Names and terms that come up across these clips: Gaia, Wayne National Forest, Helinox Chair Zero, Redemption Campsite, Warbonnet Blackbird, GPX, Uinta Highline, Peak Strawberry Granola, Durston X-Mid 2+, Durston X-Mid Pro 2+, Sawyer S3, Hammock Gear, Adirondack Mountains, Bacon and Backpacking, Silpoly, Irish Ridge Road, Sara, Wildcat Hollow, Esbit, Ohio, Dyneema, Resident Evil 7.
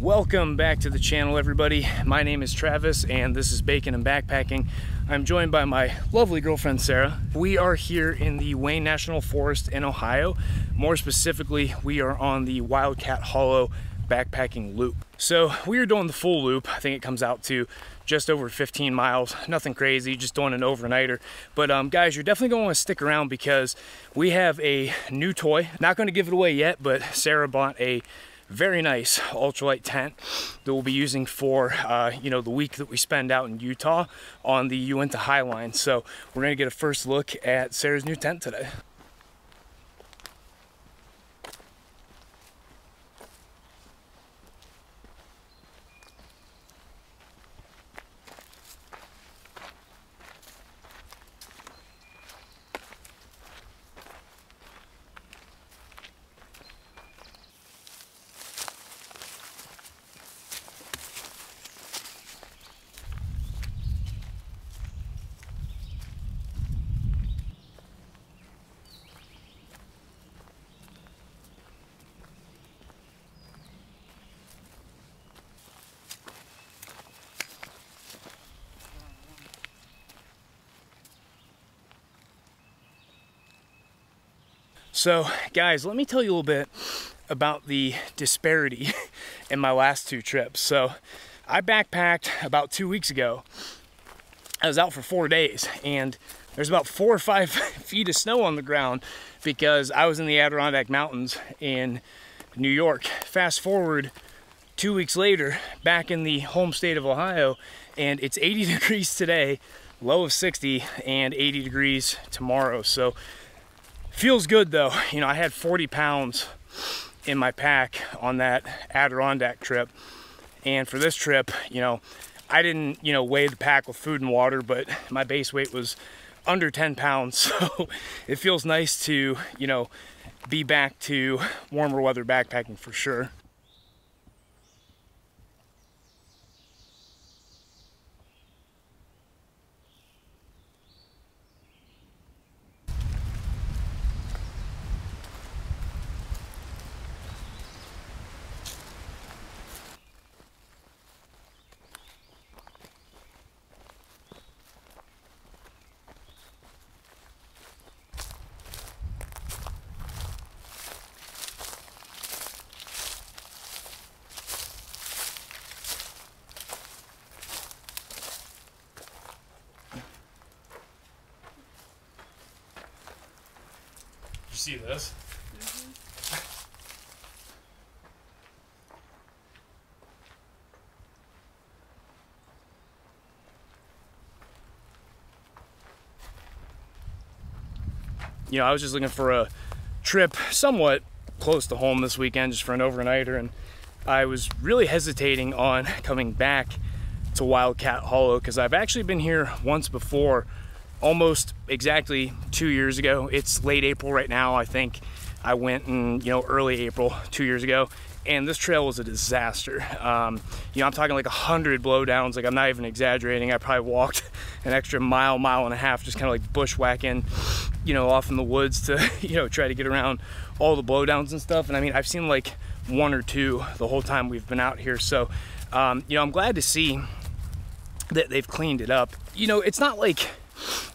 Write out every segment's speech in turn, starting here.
Welcome back to the channel, everybody. My name is Travis and this is Bacon and Backpacking. I'm joined by my lovely girlfriend Sarah. We are here in the Wayne National Forest in Ohio. More specifically, we are on the Wildcat Hollow backpacking loop. So we are doing the full loop. I think it comes out to just over 15 miles, nothing crazy, just doing an overnighter. But guys, you're definitely gonna wanna stick around because we have a new toy. Not gonna give it away yet, but Sarah bought a very nice ultralight tent that we'll be using for you know, the week that we spend out in Utah on the Uinta Highline. So we're gonna get a first look at Sarah's new tent today. So guys, let me tell you a little bit about the disparity in my last two trips. So I backpacked about 2 weeks ago. I was out for 4 days and there's about 4 or 5 feet of snow on the ground because I was in the Adirondack Mountains in New York. Fast forward 2 weeks later, back in the home state of Ohio, and it's 80 degrees today, low of 60, and 80 degrees tomorrow. So feels good though. You know, I had 40 pounds in my pack on that Adirondack trip. And for this trip, you know, I didn't, you know, weigh the pack with food and water, but my base weight was under 10 pounds. So it feels nice to, you know, be back to warmer weather backpacking for sure. See this? You know, I was just looking for a trip somewhat close to home this weekend, just for an overnighter, and I was really hesitating on coming back to Wildcat Hollow because I've actually been here once before, almost exactly 2 years ago. It's late April right now. I think I went in, you know, early April 2 years ago, and this trail was a disaster. You know, I'm talking like 100 blowdowns. Like, I'm not even exaggerating. I probably walked an extra mile, mile and a half, just kind of like bushwhacking, you know, off in the woods to, you know, try to get around all the blowdowns and stuff. And I mean, I've seen like one or two the whole time we've been out here. So, you know, I'm glad to see that they've cleaned it up. You know, it's not like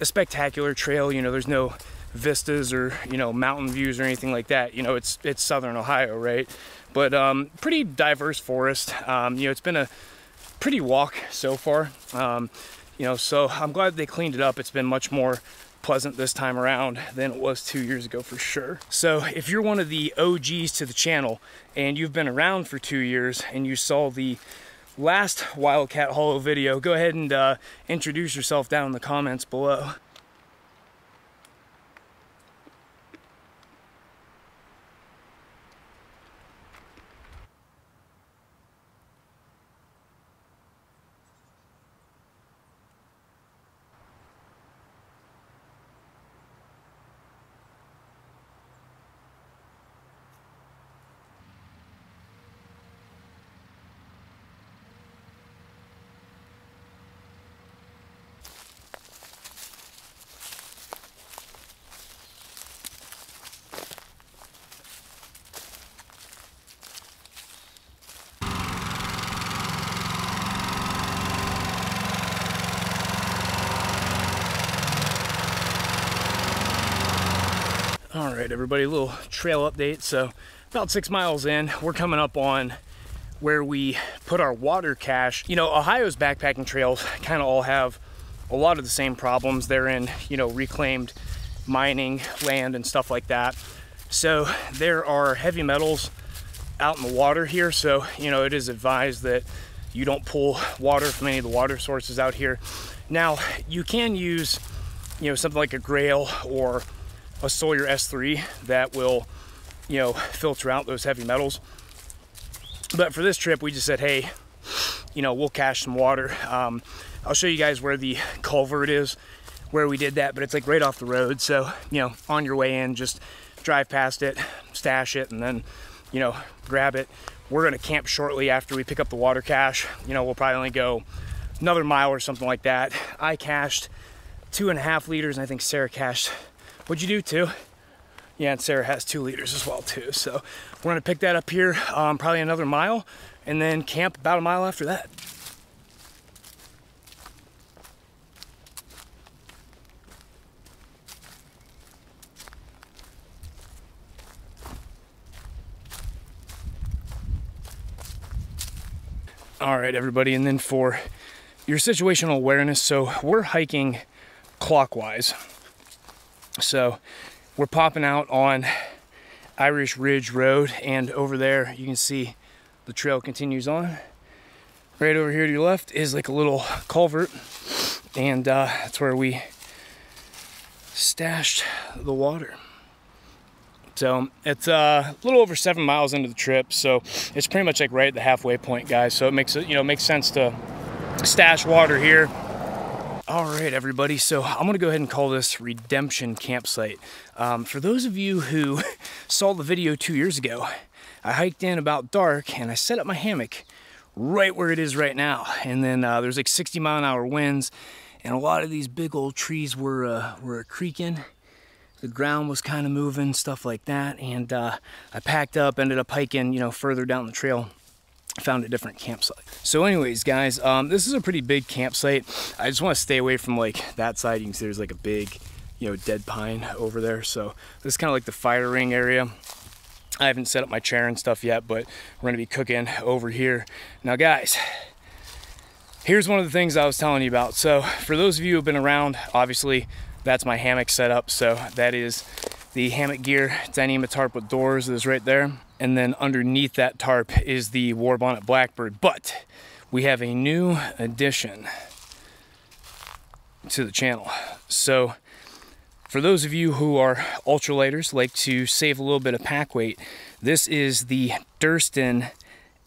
a spectacular trail, you know, there's no vistas or, you know, mountain views or anything like that. You know, it's southern Ohio, right? But pretty diverse forest. You know, it's been a pretty walk so far. You know, so I'm glad they cleaned it up. It's been much more pleasant this time around than it was 2 years ago for sure. So if you're one of the OGs to the channel and you've been around for 2 years and you saw the last Wildcat Hollow video, go ahead and introduce yourself down in the comments below. All right, everybody, a little trail update. So about 6 miles in, we're coming up on where we put our water cache. You know, Ohio's backpacking trails kind of all have a lot of the same problems. They're in, you know, reclaimed mining land and stuff like that. So there are heavy metals out in the water here. So, you know, it is advised that you don't pull water from any of the water sources out here. Now, you can use, you know, something like a Grail or a Sawyer S3 that will, you know, filter out those heavy metals. But for this trip, we just said, hey, you know, we'll cache some water. I'll show you guys where the culvert is, where we did that, but it's like right off the road. So, you know, on your way in, just drive past it, stash it, and then, you know, grab it. We're gonna camp shortly after we pick up the water cache. You know, we'll probably only go another mile or something like that. I cached 2.5 liters, and I think Sarah cached, what'd you do, 2? Yeah, and Sarah has 2 liters as well too. So we're gonna pick that up here, probably another mile, and then camp about a mile after that. All right, everybody, and then for your situational awareness, so we're hiking clockwise. So we're popping out on Irish Ridge Road, and over there you can see the trail continues on. Right over here to your left is like a little culvert, and that's where we stashed the water. So it's a little over 7 miles into the trip, so it's pretty much like right at the halfway point, guys. So it makes it, you know, makes sense to stash water here. All right, everybody, so I'm gonna go ahead and call this Redemption Campsite. For those of you who saw the video 2 years ago, I hiked in about dark and I set up my hammock right where it is right now. And then there's like 60-mile-an-hour winds, and a lot of these big old trees were creaking. The ground was kind of moving, stuff like that. And I packed up, ended up hiking, you know, further down the trail. Found a different campsite. So anyways, guys, this is a pretty big campsite. I just want to stay away from like that side. You can see there's like a big, you know, dead pine over there. So this is kind of like the fire ring area. I haven't set up my chair and stuff yet, but we're gonna be cooking over here. Now, guys, here's one of the things I was telling you about. So for those of you who've been around, obviously that's my hammock setup. So that is the Hammock Gear Dyneema tarp with doors is right there. And then underneath that tarp is the Warbonnet Blackbird. But we have a new addition to the channel. So for those of you who are ultralighters, like to save a little bit of pack weight, this is the Durston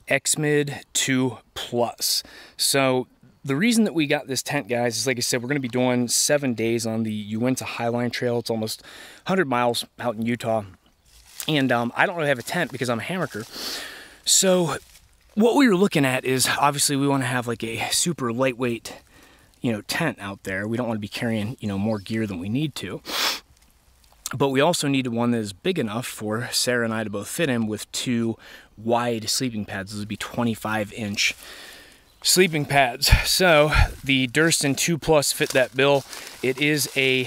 X-Mid 2+. So the reason that we got this tent, guys, is like I said, we're going to be doing 7 days on the Uinta Highline Trail. It's almost 100 miles out in Utah. And I don't really have a tent because I'm a hammocker. So what we were looking at is, obviously, we want to have like a super lightweight, you know, tent out there. We don't want to be carrying, you know, more gear than we need to. But we also needed one that is big enough for Sarah and I to both fit in with 2 wide sleeping pads. This would be 25-inch. Sleeping pads. So the Durston 2+ fit that bill. It is a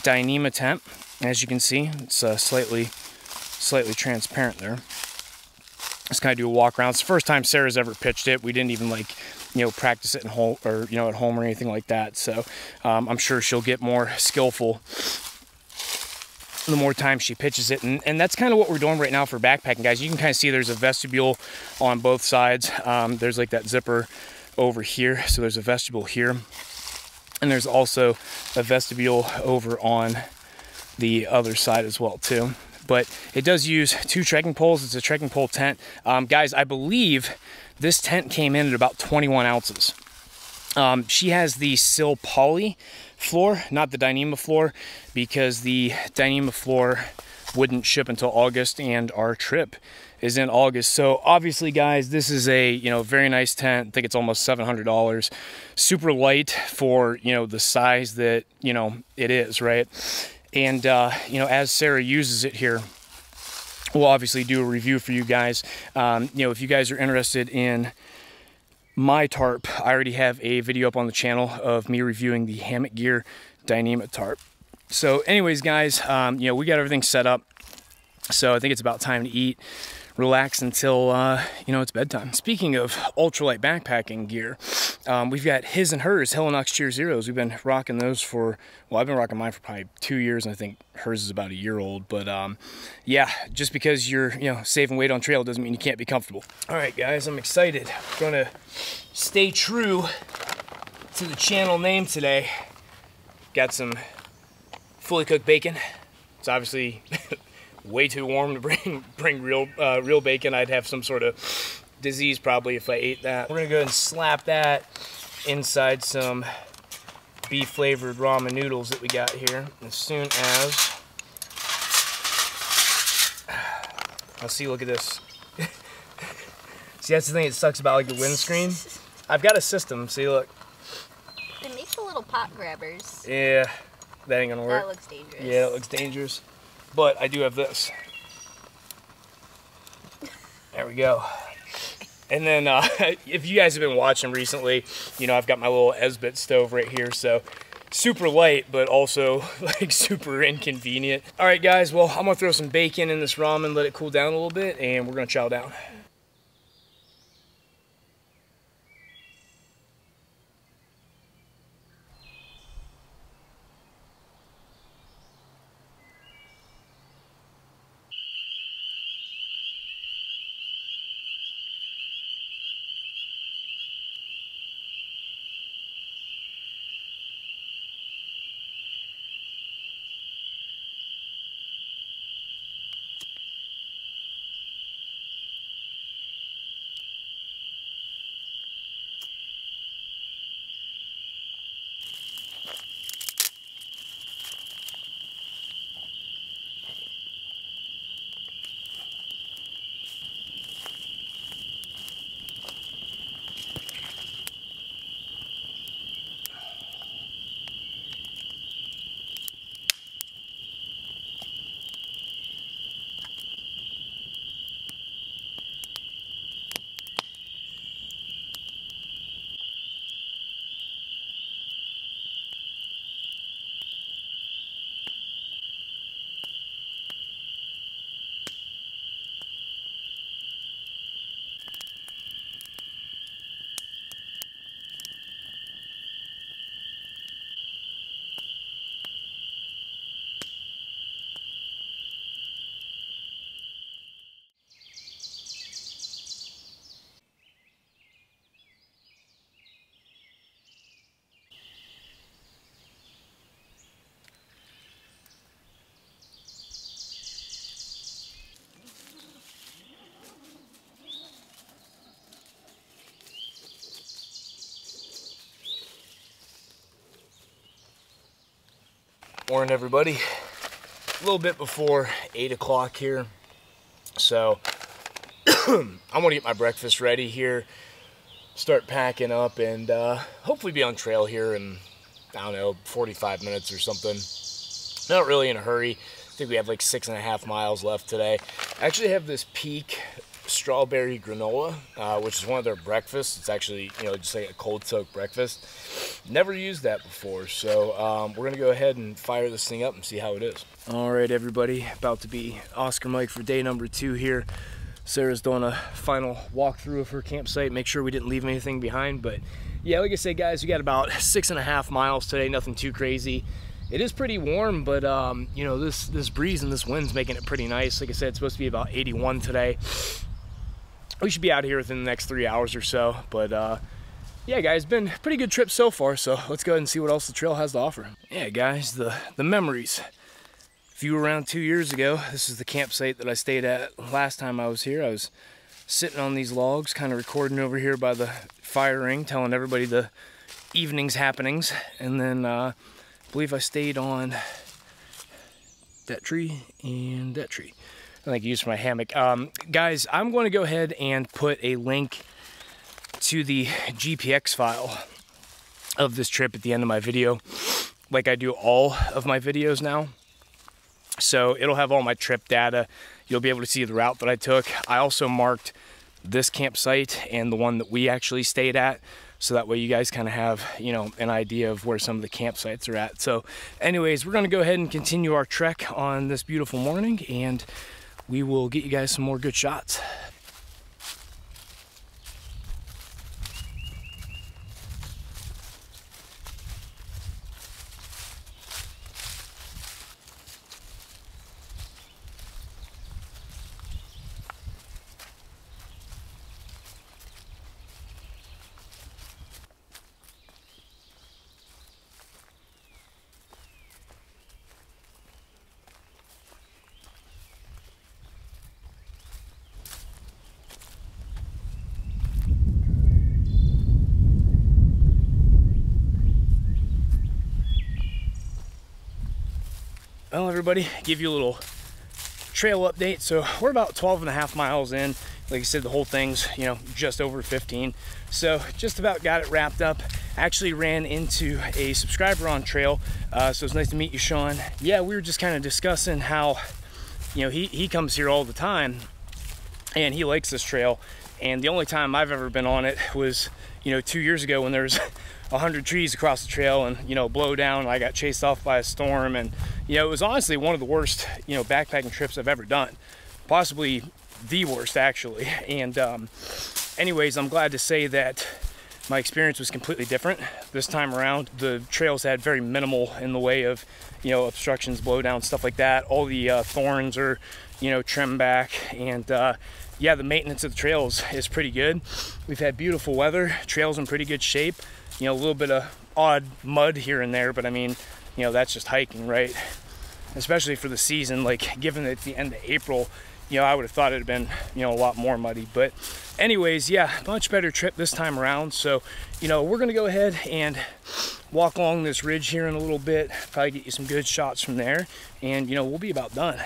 Dyneema tent, as you can see. It's slightly transparent there. Let's kind of do a walk around. It's the first time Sarah's ever pitched it. We didn't even like, you know, practice it in home, or, you know, at home or anything like that. So I'm sure she'll get more skillful the more time she pitches it. And that's kind of what we're doing right now for backpacking, guys. You can kind of see there's a vestibule on both sides. There's like that zipper over here. So there's a vestibule here. And there's also a vestibule over on the other side as well too. But it does use 2 trekking poles. It's a trekking pole tent. Guys, I believe this tent came in at about 21 ounces. She has the Silpoly floor, not the Dyneema floor, because the Dyneema floor wouldn't ship until August, and our trip is in August. So obviously, guys, this is a, you know, very nice tent. I think it's almost $700. Super light for, you know, the size that, you know, it is, right? And you know, as Sarah uses it here, we'll obviously do a review for you guys. You know, if you guys are interested in my tarp, I already have a video up on the channel of me reviewing the Hammock Gear Dyneema tarp. So anyways, guys, you know, we got everything set up. So I think it's about time to eat, relax until, you know, it's bedtime. Speaking of ultralight backpacking gear, we've got his and hers, Helinox Chair Zeros. We've been rocking those for, well, I've been rocking mine for probably 2 years, and I think hers is about a year old. But yeah, just because you're, you know, saving weight on trail doesn't mean you can't be comfortable. All right, guys, I'm excited. I'm gonna stay true to the channel name today. Got some fully cooked bacon. It's obviously way too warm to bring real bacon. I'd have some sort of disease probably if I ate that. We're gonna go ahead and slap that inside some beef flavored ramen noodles that we got here. As soon as I'll see, look at this. See, that's the thing that sucks about like the windscreen. I've got a system. See, look. It makes the little pot grabbers. Yeah, that ain't gonna work. That looks dangerous. Yeah, that looks dangerous. But I do have this. There we go. And then if you guys have been watching recently, you know, I've got my little Esbit stove right here. So super light, but also like super inconvenient. All right, guys, well, I'm gonna throw some bacon in this ramen, let it cool down a little bit, and we're gonna chow down. Morning, everybody. A little bit before 8 o'clock here, so I'm gonna get my breakfast ready here, start packing up, and hopefully be on trail here in, I don't know, 45 minutes or something. Not really in a hurry. I think we have like 6.5 miles left today. I actually have this Peak Strawberry Granola, which is one of their breakfasts. It's actually, you know, just like a cold soaked breakfast. Never used that before, so we're gonna go ahead and fire this thing up and see how it is. All right, everybody, about to be Oscar Mike for day number 2 here. Sarah's doing a final walkthrough of her campsite, make sure we didn't leave anything behind. But yeah, like I said, guys, we got about 6.5 miles today, nothing too crazy. It is pretty warm, but you know, this breeze and this wind's making it pretty nice. Like I said, it's supposed to be about 81 today. We should be out here within the next 3 hours or so, but yeah, guys, been a pretty good trip so far, so let's go ahead and see what else the trail has to offer. Yeah, guys, the memories. If you were around 2 years ago, this is the campsite that I stayed at last time I was here. I was sitting on these logs, kind of recording over here by the fire ring, telling everybody the evening's happenings, and then I believe I stayed on that tree and that tree. I think I used my hammock. Guys, I'm going to go ahead and put a link to the GPX file of this trip at the end of my video, like I do all of my videos now. So it'll have all my trip data. You'll be able to see the route that I took. I also marked this campsite and the one that we actually stayed at so that way you guys kind of have, you know, an idea of where some of the campsites are at. So anyways, we're going to go ahead and continue our trek on this beautiful morning, and we will get you guys some more good shots. Well, everybody, give you a little trail update. So we're about 12.5 miles in. Like I said, the whole thing's, you know, just over 15. So just about got it wrapped up. Actually ran into a subscriber on trail. So it's nice to meet you, Sean. Yeah, we were just kind of discussing how, you know, he comes here all the time and he likes this trail. And the only time I've ever been on it was, you know, 2 years ago when there's 100 trees across the trail and, you know, blow down. I got chased off by a storm, and you know, it was honestly one of the worst, you know, backpacking trips I've ever done. Possibly the worst, actually. And anyways, I'm glad to say that my experience was completely different this time around. The trails had very minimal in the way of, you know, obstructions, blowdowns, stuff like that. All the thorns are, you know, trimmed back. And yeah, the maintenance of the trails is pretty good. We've had beautiful weather. Trail's in pretty good shape. You know, a little bit of odd mud here and there, but I mean, you know, that's just hiking, right? Especially for the season, like given that it's the end of April, you know, I would have thought it had been, you know, a lot more muddy. But anyways, yeah, much better trip this time around. So, you know, we're gonna go ahead and walk along this ridge here in a little bit, probably get you some good shots from there, and you know, we'll be about done.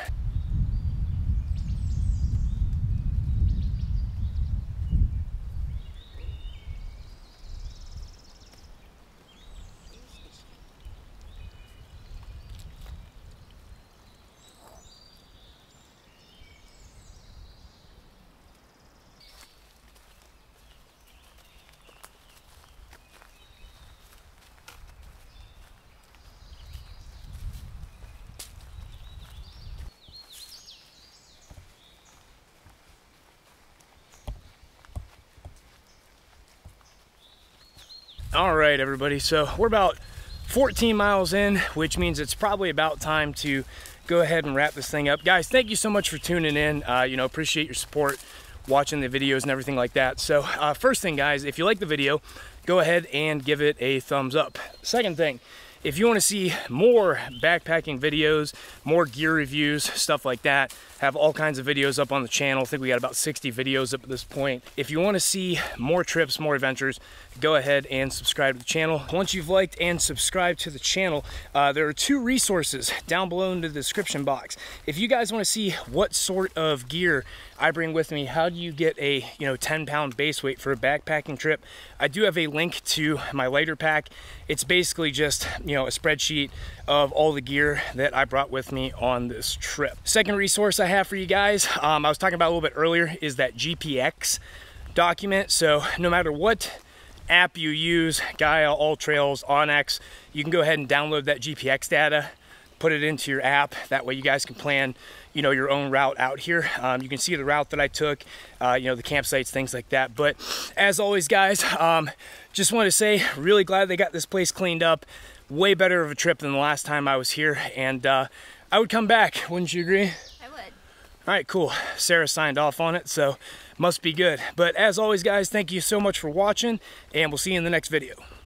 All right, everybody, so we're about 14 miles in, which means it's probably about time to go ahead and wrap this thing up. Guys, thank you so much for tuning in. You know, appreciate your support, watching the videos and everything like that. So first thing, guys, if you like the video, go ahead and give it a thumbs up. Second thing, if you want to see more backpacking videos, more gear reviews, stuff like that, have all kinds of videos up on the channel. I think we got about 60 videos up at this point. If you want to see more trips, more adventures, go ahead and subscribe to the channel. Once you've liked and subscribed to the channel, there are two resources down below in the description box. If you guys want to see what sort of gear I bring with me, how do you get a, you know, 10-pound base weight for a backpacking trip, I do have a link to my lighter pack. It's basically just, you know, a spreadsheet of all the gear that I brought with me on this trip. Second resource I have for you guys, I was talking about a little bit earlier, is that GPX document. So no matter what app you use, Gaia, All Trails, Onyx, you can go ahead and download that GPX data, put it into your app. That way you guys can plan, you know, your own route out here. You can see the route that I took, you know, the campsites, things like that. But as always, guys, just want to say, really glad they got this place cleaned up. Way better of a trip than the last time I was here, and I would come back, wouldn't you agree? I would. All right, cool. Sarah signed off on it, so must be good. But as always, guys, thank you so much for watching, and we'll see you in the next video.